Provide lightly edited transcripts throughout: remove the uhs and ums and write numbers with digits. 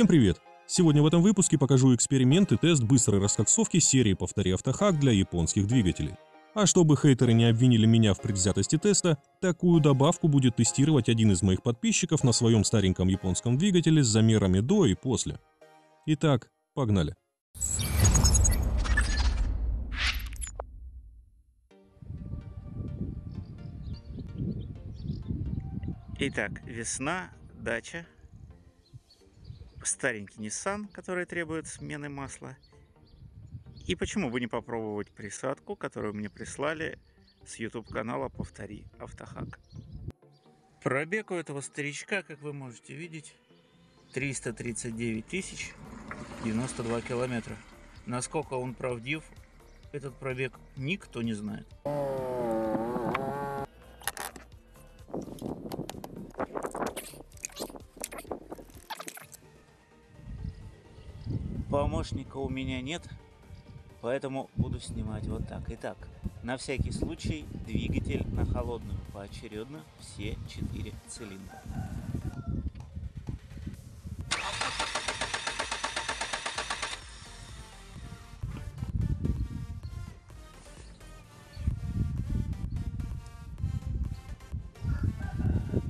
Всем привет! Сегодня в этом выпуске покажу эксперимент и тест быстрой раскоксовки серии «Повтори АвтоХак» для японских двигателей. А чтобы хейтеры не обвинили меня в предвзятости теста, такую добавку будет тестировать один из моих подписчиков на своем стареньком японском двигателе с замерами до и после. Итак, погнали! Итак, весна, дача, старенький Nissan, который требует смены масла. И почему бы не попробовать присадку, которую мне прислали с YouTube-канала «Повтори АвтоХак». Пробег у этого старичка, как вы можете видеть, 339 092 километра. Насколько он правдив, этот пробег никто не знает. Помощника у меня нет, поэтому буду снимать вот так. Итак, на всякий случай двигатель на холодную поочередно все 4 цилиндра.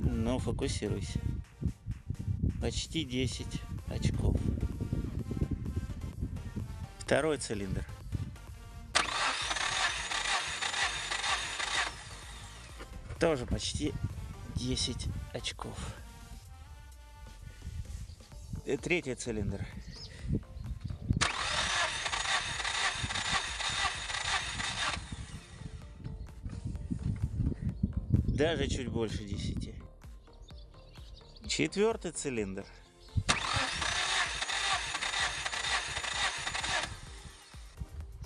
Ну, фокусируйся. Почти 10 очков. Второй цилиндр. Тоже почти 10 очков. И третий цилиндр. Даже чуть больше 10. Четвертый цилиндр.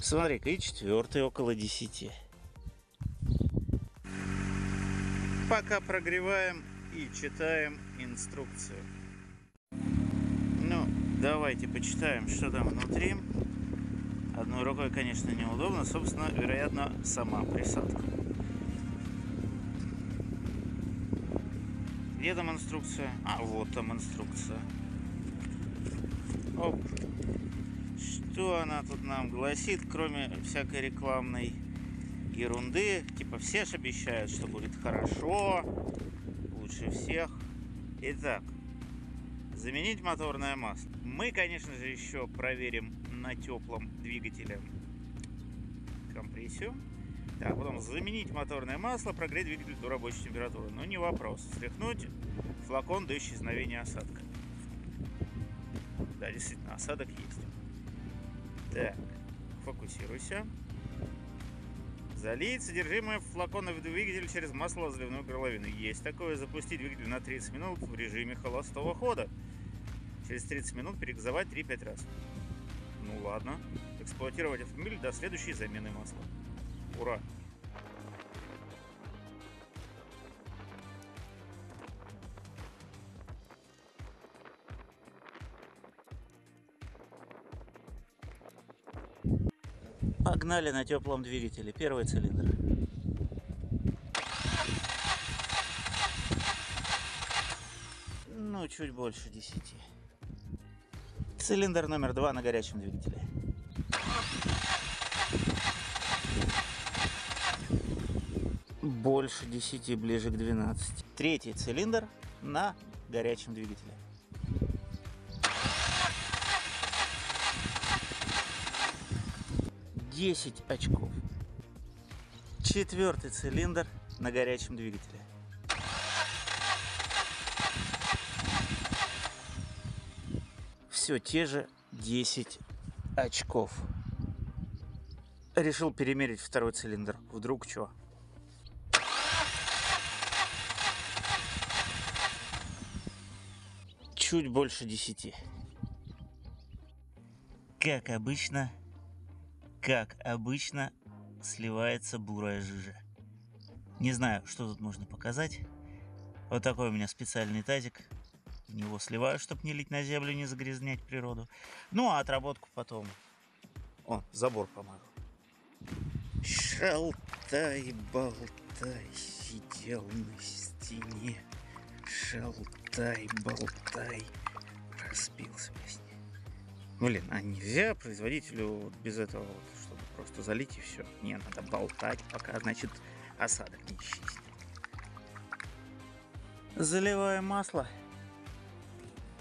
Смотри-ка, и четвертый около 10. Пока прогреваем и читаем инструкцию. Ну, давайте почитаем, что там внутри. Одной рукой, конечно, неудобно. Собственно, вероятно, сама присадка. Где там инструкция? А, вот там инструкция. Оп. Что она тут нам гласит, кроме всякой рекламной ерунды? Типа все ж обещают, что будет хорошо, лучше всех. Итак, заменить моторное масло. Мы, конечно же, еще проверим на теплом двигателе компрессию. Так, потом заменить моторное масло, прогреть двигатель до рабочей температуры. Ну, не вопрос. Стряхнуть флакон до исчезновения осадка. Да, действительно, осадок есть. Так, фокусируйся. Залить содержимое флакона в двигатель через масло-разливную горловину. Есть такое. Запустить двигатель на 30 минут в режиме холостого хода. Через 30 минут перегазовать 3-5 раз. Ну ладно. Эксплуатировать автомобиль до следующей замены масла. Ура! Погнали на теплом двигателе. Первый цилиндр. Ну, чуть больше 10. Цилиндр номер 2 на горячем двигателе. Больше 10, ближе к 12. Третий цилиндр на горячем двигателе. Десять очков. Четвертый цилиндр на горячем двигателе. Все те же 10 очков. Решил перемерить второй цилиндр. Вдруг что? Чуть больше 10. Как обычно, сливается бурая жижа. Не знаю, что тут можно показать. Вот такой у меня специальный тазик. В него сливаю, чтобы не лить на землю, не загрязнять природу. Ну, а отработку потом... О, забор помыл. Шалтай-болтай, сидел на стене. Шалтай-болтай, спился песня. Блин, а нельзя производителю вот без этого, вот, чтобы просто залить и все. Не, надо болтать, пока, значит, осадок не исчезнет. Заливаем масло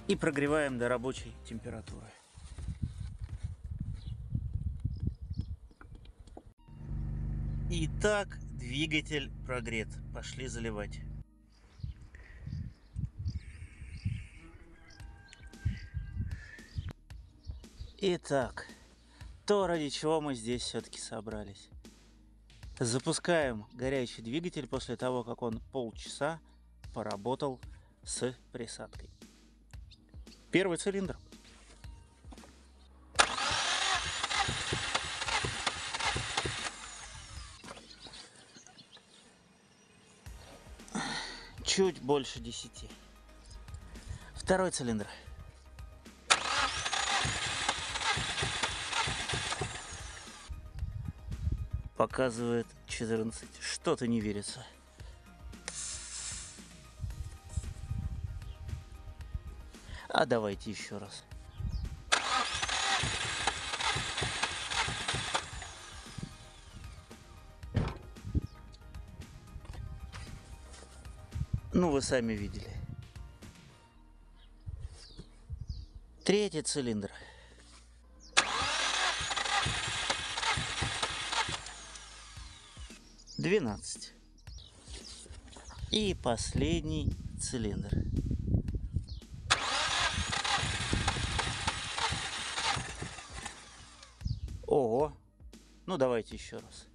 и прогреваем до рабочей температуры. Итак, двигатель прогрет. Пошли заливать. Итак, то, ради чего мы здесь все-таки собрались. Запускаем горячий двигатель после того, как он полчаса поработал с присадкой. Первый цилиндр. Чуть больше 10. Второй цилиндр. Показывает 14. Что-то не верится. А давайте еще раз. Ну, вы сами видели. Третий цилиндр. – 12. И последний цилиндр. Ого! Ну, давайте еще раз.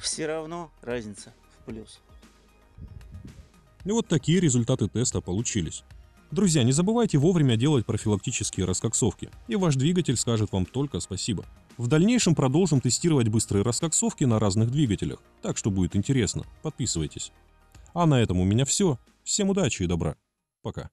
Все равно разница в плюс. И вот такие результаты теста получились. Друзья, не забывайте вовремя делать профилактические раскоксовки, и ваш двигатель скажет вам только спасибо. В дальнейшем продолжим тестировать быстрые раскоксовки на разных двигателях, так что будет интересно, подписывайтесь. А на этом у меня все. Всем удачи и добра. Пока.